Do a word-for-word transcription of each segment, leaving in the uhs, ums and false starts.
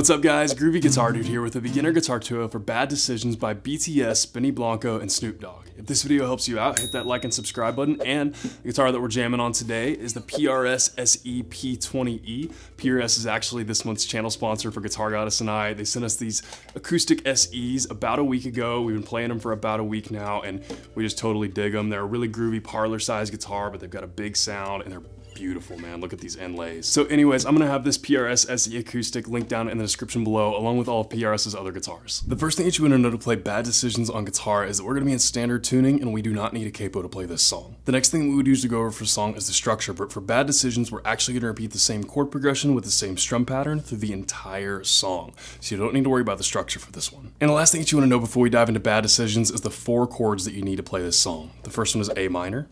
What's up guys, Groovy Guitar Dude here with a beginner guitar tutorial for Bad Decisions by B T S, Benny Blanco, and Snoop Dogg. If this video helps you out, hit that like and subscribe button, and the guitar that we're jamming on today is the P R S S E P twenty E. P R S is actually this month's channel sponsor for Guitar Goddess and I. They sent us these acoustic S Es about a week ago. We've been playing them for about a week now, and we just totally dig them. They're a really groovy parlor-sized guitar, but they've got a big sound, and they're beautiful, man. Look at these inlays. So anyways, I'm gonna have this P R S S E acoustic linked down in the description below, along with all of PRS's other guitars. The first thing that you want to know to play Bad Decisions on guitar is that we're gonna be in standard tuning, and we do not need a capo to play this song. The next thing we would usually go over for song is the structure, but for Bad Decisions, we're actually gonna repeat the same chord progression with the same strum pattern through the entire song. So you don't need to worry about the structure for this one. And the last thing that you want to know before we dive into Bad Decisions is the four chords that you need to play this song. The first one is A minor.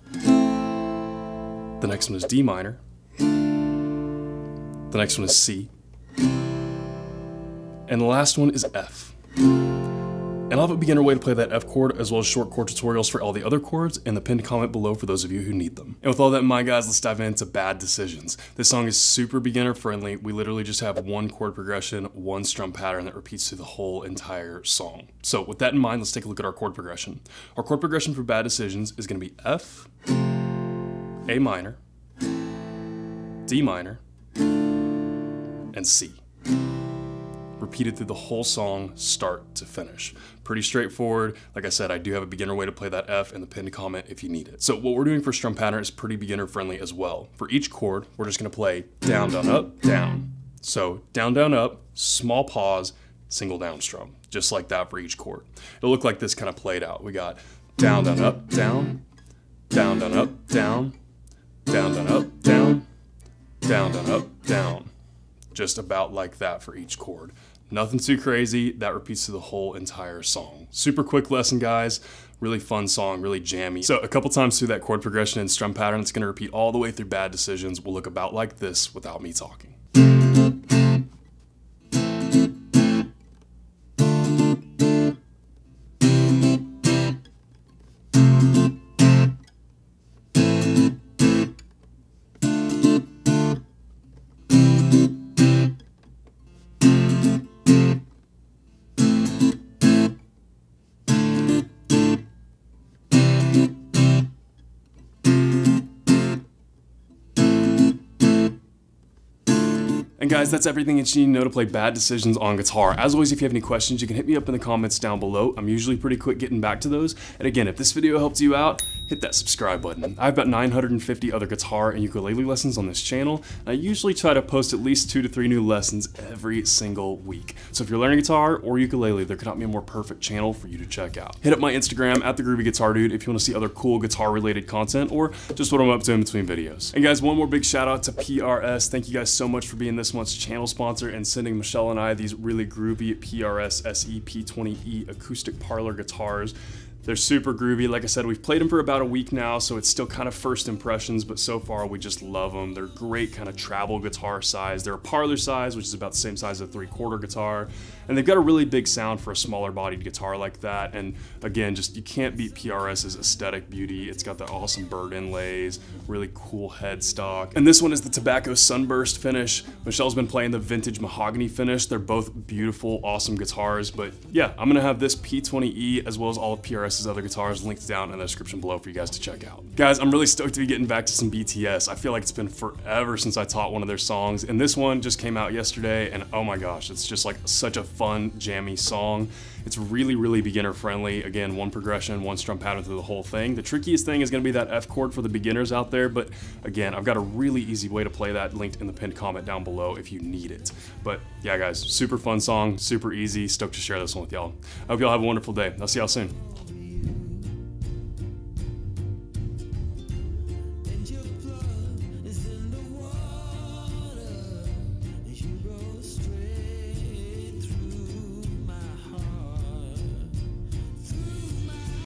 The next one is D minor. The next one is C. And the last one is F. And I'll have a beginner way to play that F chord, as well as short chord tutorials for all the other chords, and the pinned comment below for those of you who need them. And with all that in mind guys, let's dive into Bad Decisions. This song is super beginner friendly. We literally just have one chord progression, one strum pattern that repeats through the whole entire song. So with that in mind, let's take a look at our chord progression. Our chord progression for Bad Decisions is gonna be F, A minor, D minor, and C. Repeated through the whole song, start to finish. Pretty straightforward. Like I said, I do have a beginner way to play that F in the pinned comment if you need it. So what we're doing for strum pattern is pretty beginner friendly as well. For each chord, we're just gonna play down, down, up, down. So down, down, up, small pause, single down strum. Just like that for each chord. It'll look like this kind of played out. We got down, down, up, down, down, down, up, down, down, down, up, down, down, down, up, down. Just about like that for each chord. Nothing too crazy. That repeats through the whole entire song. Super quick lesson, guys. Really fun song, really jammy. So a couple times through that chord progression and strum pattern, it's gonna repeat all the way through Bad Decisions. Will look about like this without me talking. And guys, that's everything that you need to know to play Bad Decisions on guitar. As always, if you have any questions, you can hit me up in the comments down below. I'm usually pretty quick getting back to those. And again, if this video helped you out, hit that subscribe button. I have about nine hundred fifty other guitar and ukulele lessons on this channel. And I usually try to post at least two to three new lessons every single week. So if you're learning guitar or ukulele, there could not be a more perfect channel for you to check out. Hit up my Instagram at the Groovy Guitar Dude if you want to see other cool guitar related content or just what I'm up to in between videos. And guys, one more big shout out to P R S. Thank you guys so much for being this month's channel sponsor and sending Michelle and I these really groovy P R S S E P twenty E acoustic parlor guitars. They're super groovy. Like I said, we've played them for about a week now, so it's still kind of first impressions, but so far we just love them. They're great kind of travel guitar size. They're a parlor size, which is about the same size as a three quarter guitar. And they've got a really big sound for a smaller bodied guitar like that. And again, just you can't beat PRS's aesthetic beauty. It's got the awesome bird inlays, really cool headstock. And this one is the tobacco sunburst finish. Michelle's been playing the vintage mahogany finish. They're both beautiful, awesome guitars. But yeah, I'm gonna have this P twenty E as well as all of P R S other guitars linked down in the description below for you guys to check out. Guys, I'm really stoked to be getting back to some B T S. I feel like it's been forever since I taught one of their songs, and this one just came out yesterday, and oh my gosh, it's just like such a fun, jammy song. It's really, really beginner friendly. Again, one progression, one strum pattern through the whole thing. The trickiest thing is gonna be that F chord for the beginners out there, but again, I've got a really easy way to play that linked in the pinned comment down below if you need it. But yeah, guys, super fun song, super easy. Stoked to share this one with y'all. I hope y'all have a wonderful day. I'll see y'all soon.